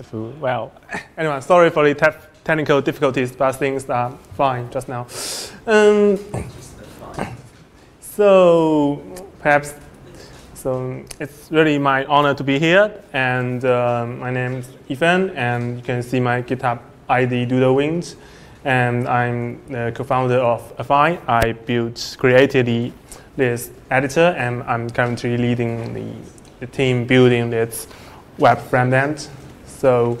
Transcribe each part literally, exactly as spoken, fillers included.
If you, well, anyway, sorry for the te technical difficulties, but things are fine just now. Um, so perhaps, so it's really my honor to be here, and uh, my name is Yifeng, and you can see my GitHub I D Doodlewinds, and I'm the co-founder of AFFiNE. I built, created the, this editor, and I'm currently leading the, the team building its web frontend. So,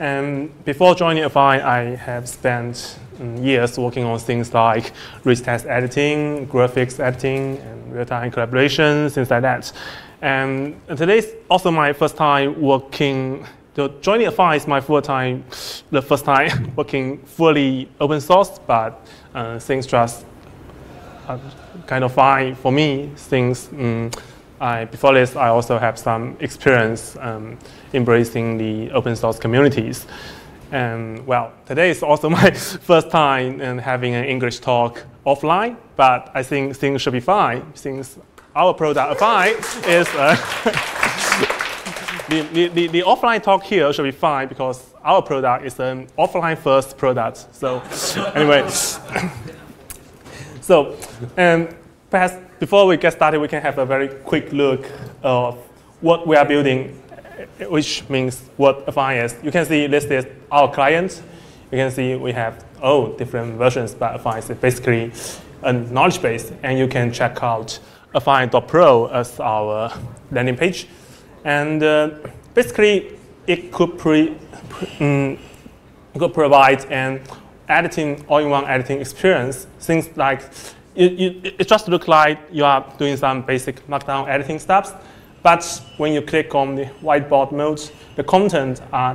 um, before joining AFFiNE, I have spent um, years working on things like rich text editing, graphics editing, and real-time collaboration, things like that. And today's also my first time working. So joining AFFiNE is my first time, the first time working fully open source, but uh, things just are kind of fine for me. Things um, I, before this, I also have some experience um, embracing the open source communities. And well, today is also my first time um, having an English talk offline, but I think things should be fine since our product AFFiNE is. Uh, The, the, the offline talk here should be fine because our product is an offline first product. So anyway, so um, perhaps before we get started, we can have a very quick look of what we are building, which means what AFFiNE is. You can see this is our client. You can see we have oh different versions, but AFFiNE is basically a knowledge base, and you can check out affine dot pro as our landing page. And uh, basically, it could, pre, pre, um, could provide an editing, all-in-one editing experience. Things like it, it, it just looks like you are doing some basic markdown editing steps, but when you click on the whiteboard mode, the content are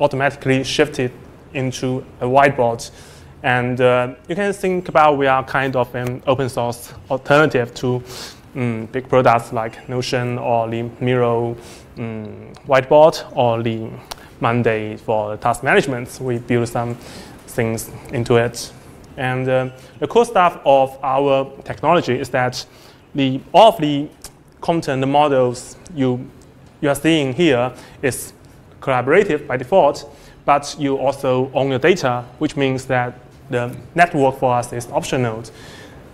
automatically shifted into a whiteboard. And uh, you can think about we are kind of an open-source alternative to. Um, big products like Notion or the Miro um, whiteboard or the Monday for task management. We build some things into it. And uh, the cool stuff of our technology is that the, all of the content, the models you, you are seeing here is collaborative by default, but you also own your data, which means that the network for us is optional.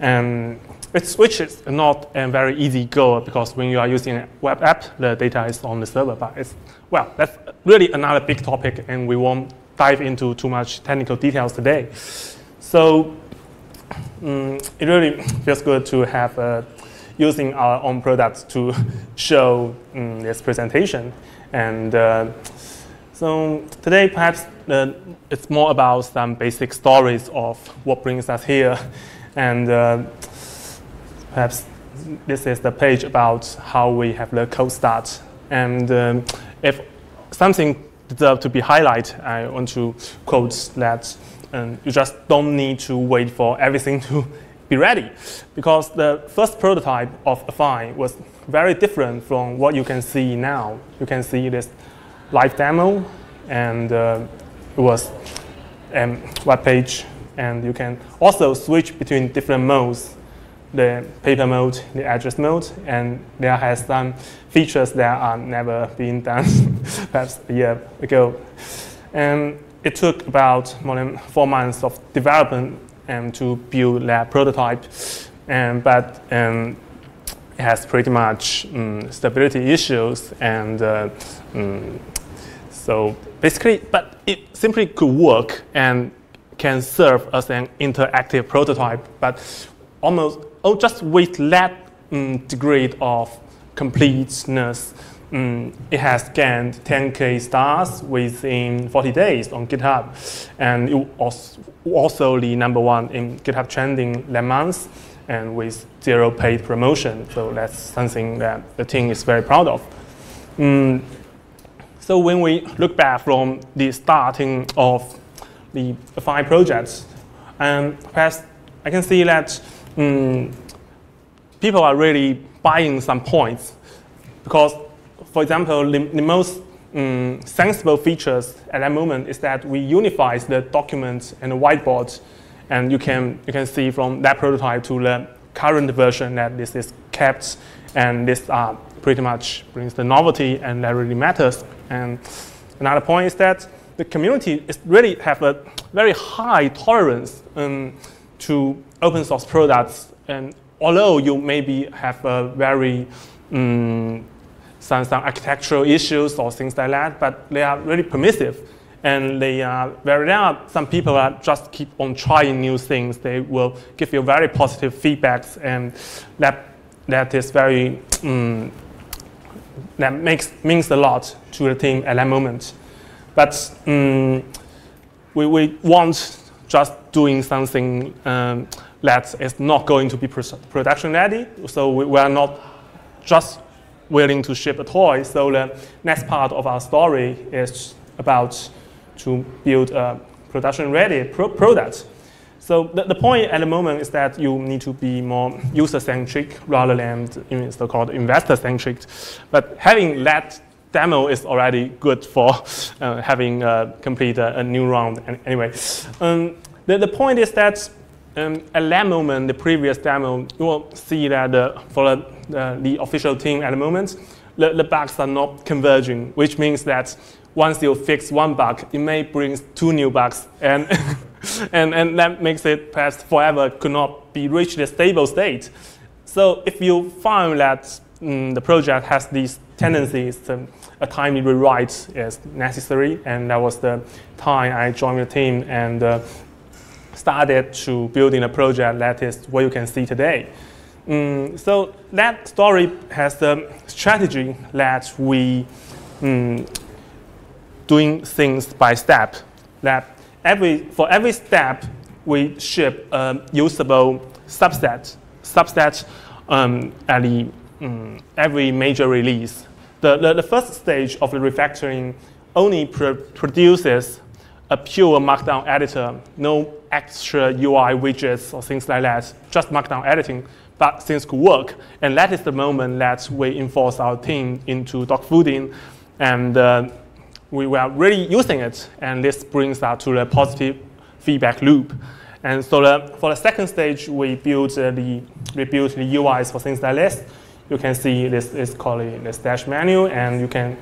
And It's, which is not a very easy goal because when you are using a web app, the data is on the server. But it's, well, that's really another big topic, and we won't dive into too much technical details today. So um, it really feels good to have uh, using our own products to show um, this presentation. And uh, so today, perhaps uh, it's more about some basic stories of what brings us here, and. Uh, Perhaps this is the page about how we have the code start. And um, if something deserves to be highlighted, I want to quote that um, you just don't need to wait for everything to be ready. Because the first prototype of AFFiNE was very different from what you can see now. You can see this live demo, and uh, it was a um, web page. And you can also switch between different modes. The paper mode, the address mode, and there has some features that are never been done perhaps a year ago. And it took about more than four months of development and to build that prototype. And, but um, it has pretty much um, stability issues, and uh, um, so basically, but it simply could work and can serve as an interactive prototype, but almost. Oh, just with that um, degree of completeness, um, it has scanned ten K stars within forty days on GitHub, and it was also the number one in GitHub trending that month, and with zero paid promotion. So that's something that the team is very proud of. Um, so when we look back from the starting of the AFFiNE projects, um, perhaps I can see that. Mm, people are really buying some points because, for example, the, the most um, sensible features at that moment is that we unify the document and the whiteboard, and you can you can see from that prototype to the current version that this is kept, and this uh, pretty much brings the novelty, and that really matters. And Another point is that the community is really have a very high tolerance um, to open source products, and although you maybe have a very um, some, some architectural issues or things like that, but they are really permissive, and they are very, there are some people that just keep on trying new things. They will give you very positive feedbacks, and that that is very um, that makes means a lot to the team at that moment. But um, we, we want just doing something um, that is not going to be production ready, so we, we are not just willing to ship a toy. So the next part of our story is about to build a production ready pro product. So the, the point at the moment is that you need to be more user-centric rather than so-called investor-centric. But having that demo is already good for uh, having uh, complete a, a new round. And anyway, um, the, the point is that um, at that moment, the previous demo, you will see that uh, for the, uh, the official team at the moment, the, the bugs are not converging, which means that once you fix one bug, it may bring two new bugs, and and, and that makes it perhaps forever could not be reached a stable state. So if you find that mm, the project has these tendencies, um, a timely rewrite is necessary, and that was the time I joined the team and uh, started to building a project that is what you can see today. Mm, so that story has the strategy that we mm, doing things by step, that every, for every step we ship a usable subset, subset um, at the, um, every major release. The, the, the first stage of the refactoring only pr produces a pure markdown editor, no extra U I widgets or things like that, just markdown editing, but things could work. And that is the moment that we enforce our team into dogfooding, and uh, we were really using it, and this brings us to the positive feedback loop. And so the, for the second stage, we built uh, the we built the U Is for things like this. You can see this is called the stash menu, and you can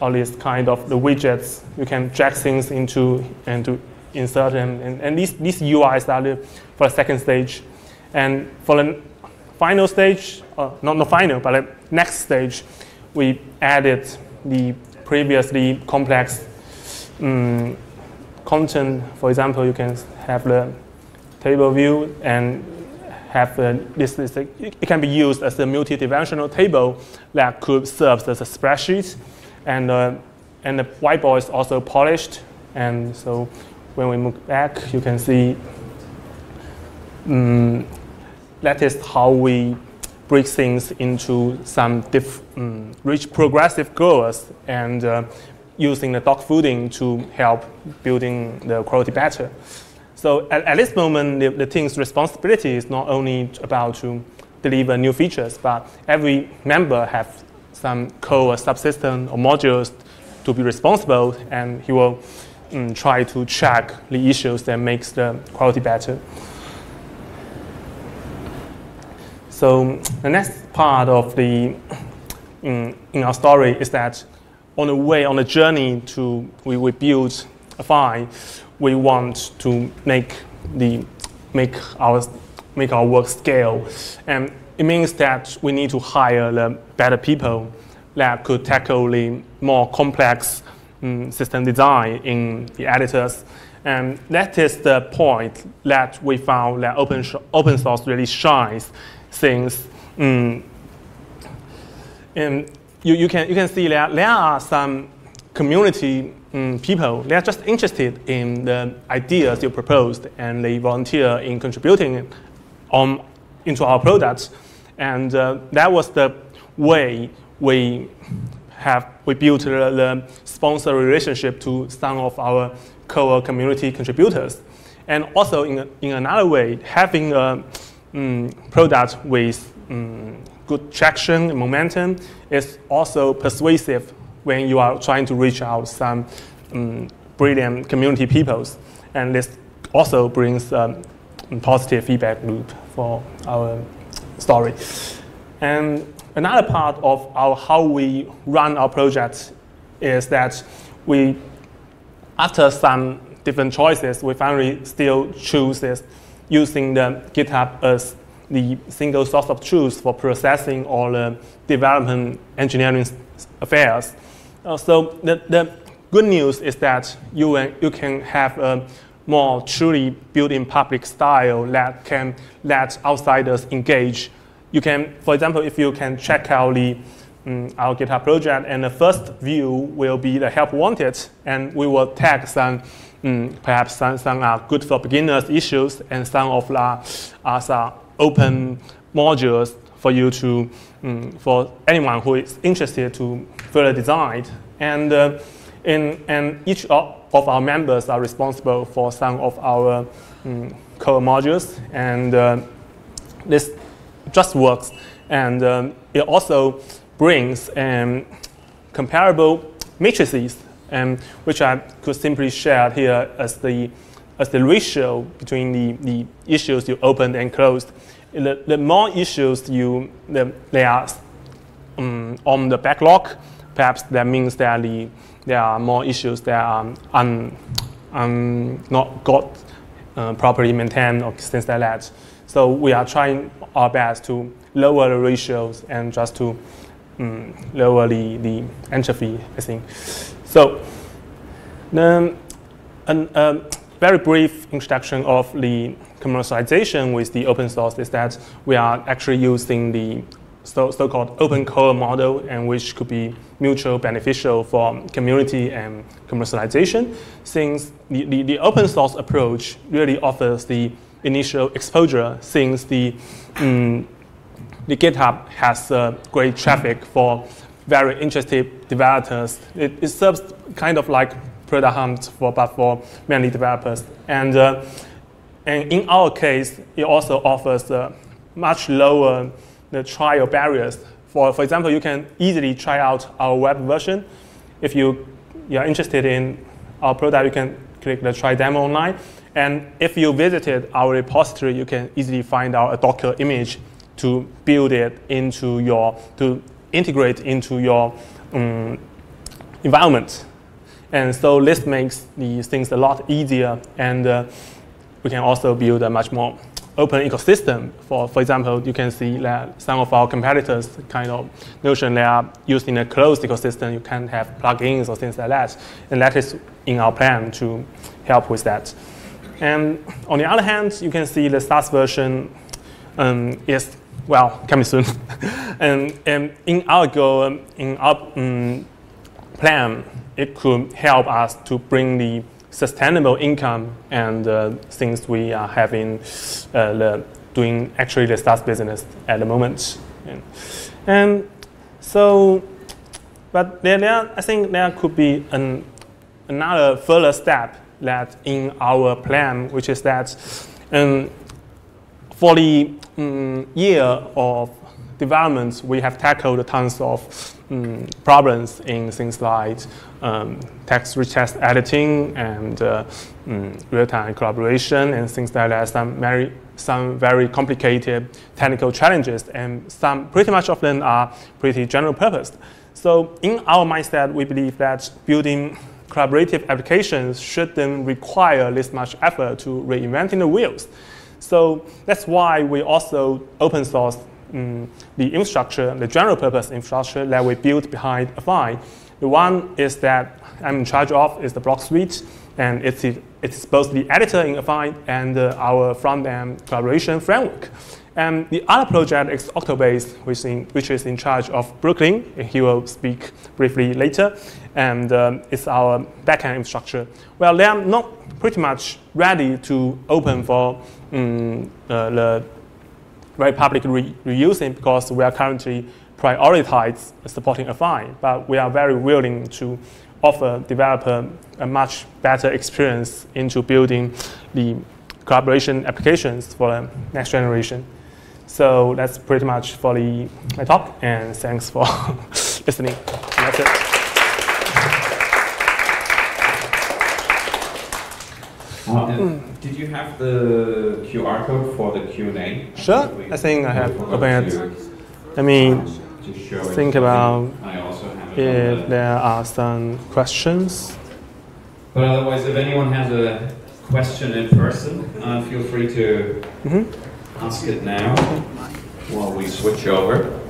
all these kind of the widgets. You can drag things into and to insert them, and, and these these U Is are the, for the second stage. And for the final stage, uh, not the final, but the next stage, we added the previously complex um, content. For example, you can have the table view and have uh, this, this. It can be used as a multi-dimensional table that could serve as a spreadsheet, and uh, and the whiteboard is also polished. And so when we move back, you can see um, that is how we break things into some diff, um, rich progressive goals, and uh, using the dogfooding to help building the quality better. So at, at this moment, the, the team's responsibility is not only about to deliver new features, but every member have some code or subsystem or modules to be responsible, and he will um, try to check the issues that makes the quality better. So the next part of the in, in our story is that on the way, on the journey to we, we build AFFiNE, we want to make the make our make our work scale, and it means that we need to hire the better people that could tackle the more complex um, system design in the editors. And that is the point that we found that open open source really shines. Things, mm. and you, you can you can see that there are some community um, people. They are just interested in the ideas you proposed, and they volunteer in contributing on into our products. And uh, that was the way we have we built the, the sponsor relationship to some of our core community contributors, and also in in another way having a Um, product with um, good traction and momentum is also persuasive when you are trying to reach out some um, brilliant community peoples, and this also brings um, positive feedback loop for our story. And another part of our how we run our project is that we, after some different choices, we finally still choose this using the GitHub as the single source of truth for processing all the development engineering affairs. Uh, so the, the good news is that you, uh, you can have a more truly built-in public style that can let outsiders engage. You can, for example, if you can check out the, um, our GitHub project, and the first view will be the help wanted, and we will tag some, um, perhaps some, some are good for beginners issues, and some of the other open modules for you to, um, for anyone who is interested to further design. And, uh, in, and each of, of our members are responsible for some of our um, core modules, and uh, this just works, and um, it also brings um, comparable matrices, um, which I could simply share here as the as the ratio between the, the issues you opened and closed. The, the more issues you the, they are um, on the backlog, perhaps that means that the there are more issues that are un, un, not got uh, properly maintained or things like that. So we are trying our best to lower the ratios and just to um, lower the, the entropy, I think. So, um, a um, very brief introduction of the commercialization with the open source is that we are actually using the so, so-called open core model, and which could be mutually beneficial for community and commercialization, since the, the, the open source approach really offers the initial exposure, since the, um, the GitHub has uh, great traffic for very interested developers. It, it serves kind of like product hunt for, but for many developers. And, uh, and in our case, it also offers uh, much lower the trial barriers. For, for example, you can easily try out our web version. If you, you are interested in our product, you can click the try demo online. And if you visited our repository, you can easily find out a Docker image to build it into your, to integrate into your um, environment. And so this makes these things a lot easier, and uh, we can also build a much more open ecosystem. For, for example, you can see that some of our competitors, kind of Notion, they are using a closed ecosystem. You can have plugins or things like that. And that is in our plan to help with that. And on the other hand, you can see the SaaS version um, is, well, coming soon. and, and in our goal, in our um, plan, it could help us to bring the sustainable income and uh, things we are having, uh, the, doing actually the SaaS business at the moment. And, and so, but there, there, I think there could be an, another further step that in our plan, which is that um, for the um, year of development, we have tackled tons of um, problems in things like um, text request editing and uh, um, real-time collaboration and things like that. Some very, some very complicated technical challenges, and some pretty much of them are pretty general-purpose. So in our mindset, we believe that building collaborative applications shouldn't require this much effort to reinventing the wheels. So that's why we also open source um, the infrastructure, the general purpose infrastructure that we built behind AFFiNE. The one is that I'm in charge of is the BlockSuite, and it's, the, it's both the editor in AFFiNE and uh, our front-end collaboration framework. And the other project is Octobase, which, in, which is in charge of Brooklyn. He will speak briefly later. And um, it's our backend infrastructure. Well, they are not pretty much ready to open for um, uh, the very public re reusing, because we are currently prioritized supporting AFFiNE. But we are very willing to offer developer a much better experience into building the collaboration applications for the next generation. So that's pretty much for the, my talk, and thanks for listening. That's it. Uh, did you have the Q R code for the Q and A? Sure, I think I have. Open it. Let me think about. I also have if there are some questions. But otherwise, if anyone has a question in person, uh, feel free to mm-hmm. ask it now while we switch over.